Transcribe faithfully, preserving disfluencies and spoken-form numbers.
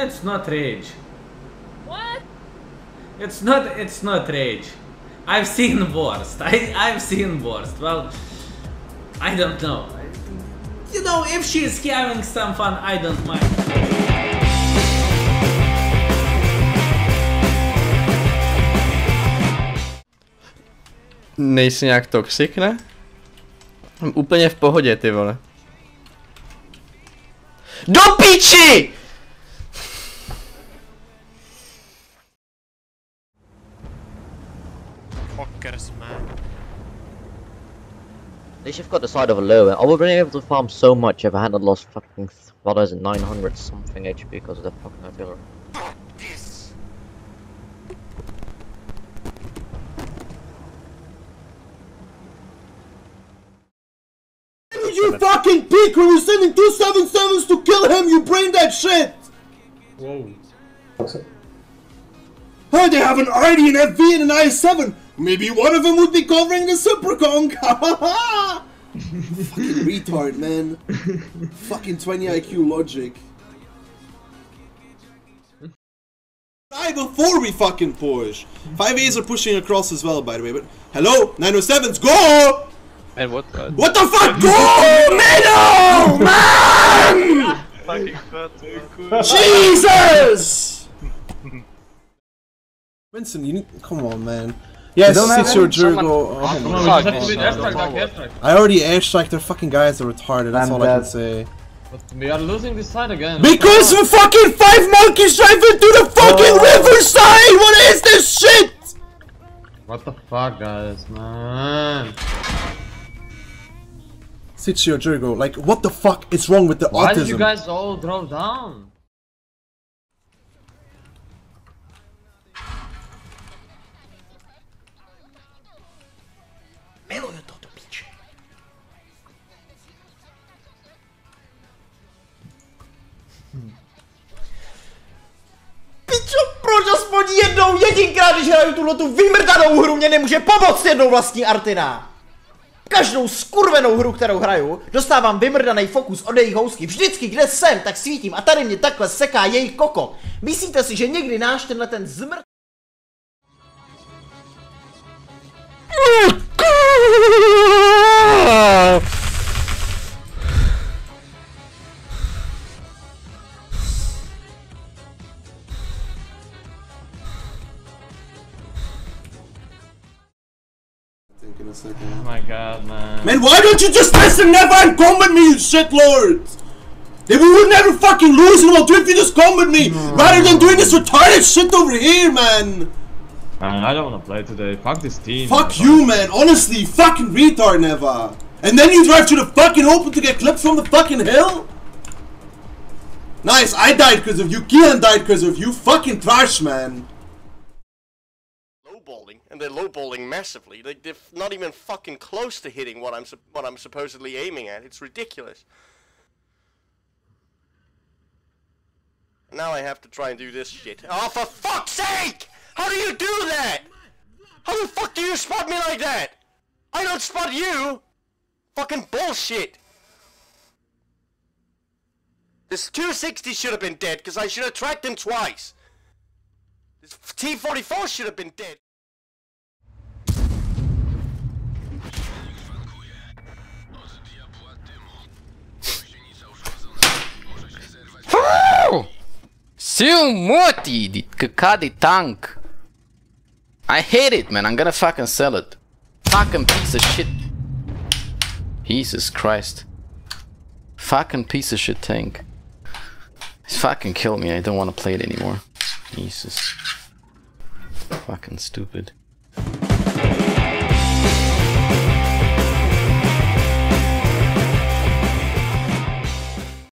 It's not rage. What? It's not, it's not rage. I've seen worst. I, I've seen worst. Well, I don't know. You know, if she's having some fun, I don't mind. Nejsi nějak toxic, ne? Jsem úplně v pohodě, ty vole. Do píči! Fuckers, man. They should have got the side of a lower. I would have been able to farm so much if I hadn't lost fucking what is it, nine hundred something H P because of that fucking artillery. You fucking peek when you're sending two seven sevens to kill him, you brain that shit! Whoa. Oh, they have an R D, an F V, and an I S seven! Maybe one of them would be covering the Superkong! Ha Fucking retard, man. Fucking twenty I Q logic. Die before we fucking push! five A's are pushing across as well, by the way, but... Hello? nine oh sevens, go! And what the? What the fuck? Go, middle, man! Jesus! Winston, you need. Come on, man. Yes, it's your Jurgo. Oh, no, no, I already airstriked their fucking guys. They're retarded. That's I'm all dead. I can say. But we are losing this side again. Because the fucking five monkeys driving through the fucking oh. river side. What is this shit? What the fuck, guys, man? Sitchio Jurgo, like what the fuck is wrong with the Why autism? Why did you guys all drop down? Aspoň jednou, jedinkrát, když hraju tuhle tu vymrdanou hru, mě nemůže pomoct jednou vlastní Artina. Každou skurvenou hru, kterou hraju, dostávám vymrdaný fokus od jejich housky. Vždycky, kde jsem, tak svítím a tady mě takhle seká jejich koko. Myslíte si, že někdy náš tenhle ten zmrt... In a second. Oh my god, man. Man, why don't you just listen never and combat me, you shitlords? They would never fucking lose in what if you just combat me no. rather than doing this retarded shit over here, man. Man, I don't wanna play today. Fuck this team. Fuck man. you, man. Honestly, fucking retard, never. And then you drive to the fucking open to get clipped from the fucking hill? Nice, I died because of you. Kian died because of you. Fucking trash, man. And they're lowballing massively. They, they're not even fucking close to hitting what I'm what I'm supposedly aiming at. It's ridiculous. Now I have to try and do this shit. Oh, for fuck's sake! How do you do that? How the fuck do you spot me like that? I don't spot you. Fucking bullshit. This two sixty should have been dead because I should have tracked him twice. This T forty-four should have been dead. Still Morty, the Kakadi tank. I hate it, man. I'm gonna fucking sell it. Fucking piece of shit. Jesus Christ. Fucking piece of shit tank. It's fucking killed me. I don't want to play it anymore. Jesus. Fucking stupid.